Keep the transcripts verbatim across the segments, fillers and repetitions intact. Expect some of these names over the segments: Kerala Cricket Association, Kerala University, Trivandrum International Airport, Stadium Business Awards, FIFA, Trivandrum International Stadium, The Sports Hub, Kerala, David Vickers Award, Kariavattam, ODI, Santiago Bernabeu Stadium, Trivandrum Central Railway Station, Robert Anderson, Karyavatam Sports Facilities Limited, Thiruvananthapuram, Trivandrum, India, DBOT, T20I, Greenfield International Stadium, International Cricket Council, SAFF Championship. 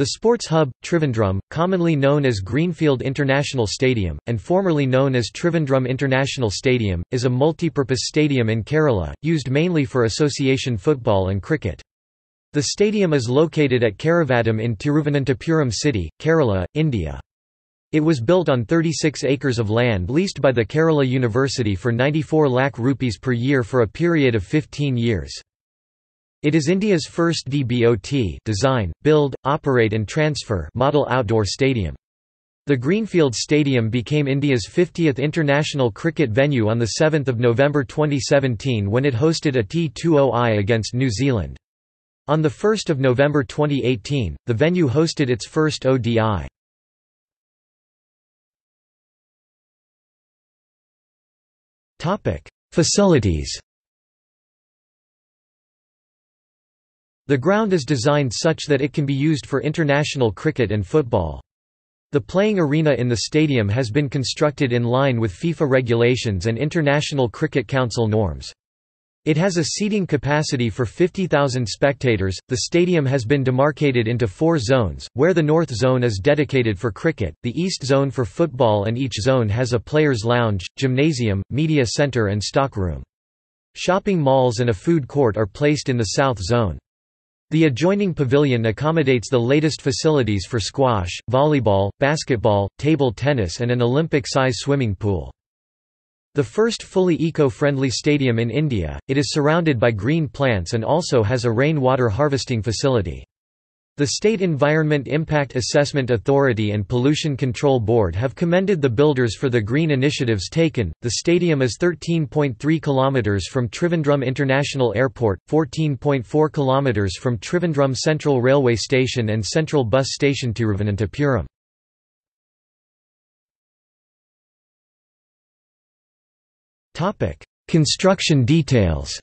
The Sports Hub, Trivandrum, commonly known as Greenfield International Stadium, and formerly known as Trivandrum International Stadium, is a multipurpose stadium in Kerala, used mainly for association football and cricket. The stadium is located at Kariavattam in Thiruvananthapuram city, Kerala, India. It was built on thirty-six acres of land leased by the Kerala University for ninety-four lakh rupees per year for a period of fifteen years. It is India's first D B O T design, build, operate and transfer model outdoor stadium. The Greenfield Stadium became India's fiftieth international cricket venue on the seventh of November twenty seventeen when it hosted a T twenty I against New Zealand. On the first of November twenty eighteen, the venue hosted its first O D I. Topic: Facilities. The ground is designed such that it can be used for international cricket and football. The playing arena in the stadium has been constructed in line with FIFA regulations and International Cricket Council norms. It has a seating capacity for fifty thousand spectators. The stadium has been demarcated into four zones, where the north zone is dedicated for cricket, the east zone for football, and each zone has a players' lounge, gymnasium, media center, and stockroom. Shopping malls and a food court are placed in the south zone. The adjoining pavilion accommodates the latest facilities for squash, volleyball, basketball, table tennis and an Olympic-size swimming pool. The first fully eco-friendly stadium in India, it is surrounded by green plants and also has a rainwater harvesting facility. The State Environment Impact Assessment Authority and Pollution Control Board have commended the builders for the green initiatives taken. The stadium is thirteen point three kilometers from Trivandrum International Airport, fourteen point four kilometers from Trivandrum Central Railway Station and Central Bus Station Thiruvananthapuram. Topic: Construction details.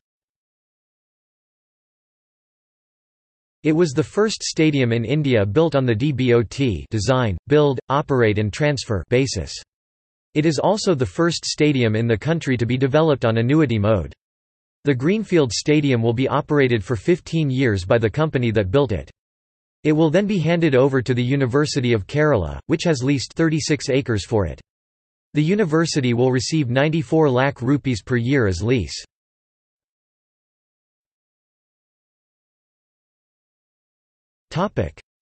It was the first stadium in India built on the D B O T design, build, operate and transfer basis. It is also the first stadium in the country to be developed on annuity mode. The Greenfield Stadium will be operated for fifteen years by the company that built it. It will then be handed over to the University of Kerala, which has leased thirty-six acres for it. The university will receive ninety-four lakh rupees per year as lease.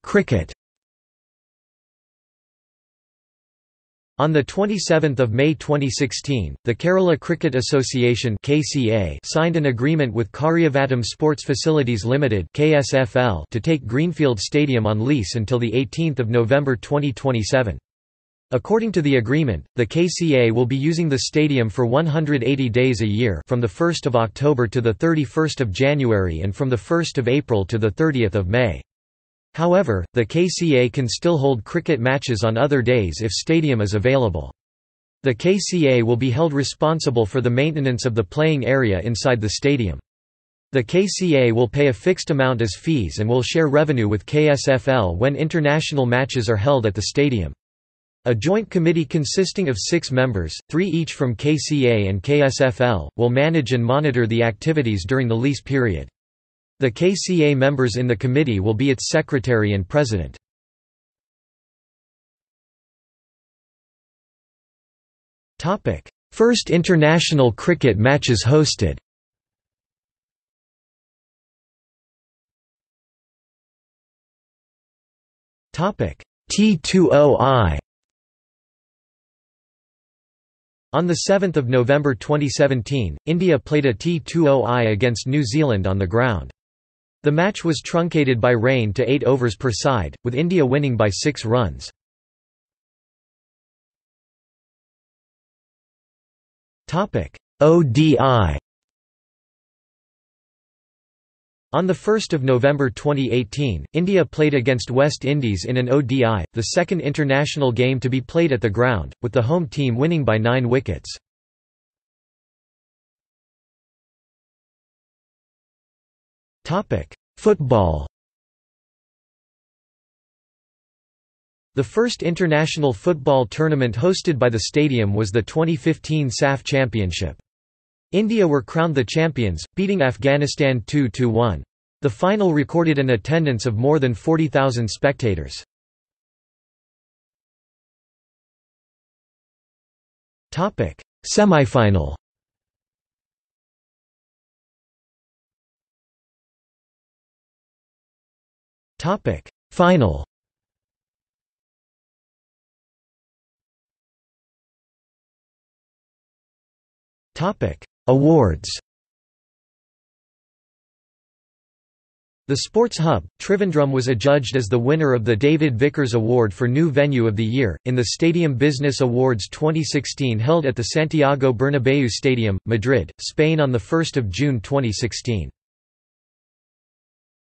Cricket. On the twenty-seventh of May twenty sixteen, the Kerala Cricket Association (K C A) signed an agreement with Karyavatam Sports Facilities Limited (K S F L) to take Greenfield Stadium on lease until the eighteenth of November twenty twenty-seven. According to the agreement, the K C A will be using the stadium for one hundred eighty days a year, from the first of October to the thirty-first of January and from the first of April to the thirtieth of May. However, the K C A can still hold cricket matches on other days if stadium is available. The K C A will be held responsible for the maintenance of the playing area inside the stadium. The K C A will pay a fixed amount as fees and will share revenue with K S F L when international matches are held at the stadium. A joint committee consisting of six members, three each from K C A and K S F L, will manage and monitor the activities during the lease period. The K C A members in the committee will be its secretary and president. Topic: First international cricket matches hosted. Topic: T twenty I. On the seventh of November twenty seventeen, India played a T twenty I against New Zealand on the ground. The match was truncated by rain to eight overs per side, with India winning by six runs. O D I. On the first of November twenty eighteen, India played against West Indies in an O D I, the second international game to be played at the ground, with the home team winning by nine wickets. Football. The first international football tournament hosted by the stadium was the twenty fifteen SAFF Championship. India were crowned the champions, beating Afghanistan two to one. The final recorded an attendance of more than forty thousand spectators. Topic: Semi-final. Topic: Final. Topic: Awards. The Sports Hub, Trivandrum was adjudged as the winner of the David Vickers Award for New Venue of the Year, in the Stadium Business Awards twenty sixteen held at the Santiago Bernabeu Stadium, Madrid, Spain on the first of June twenty sixteen.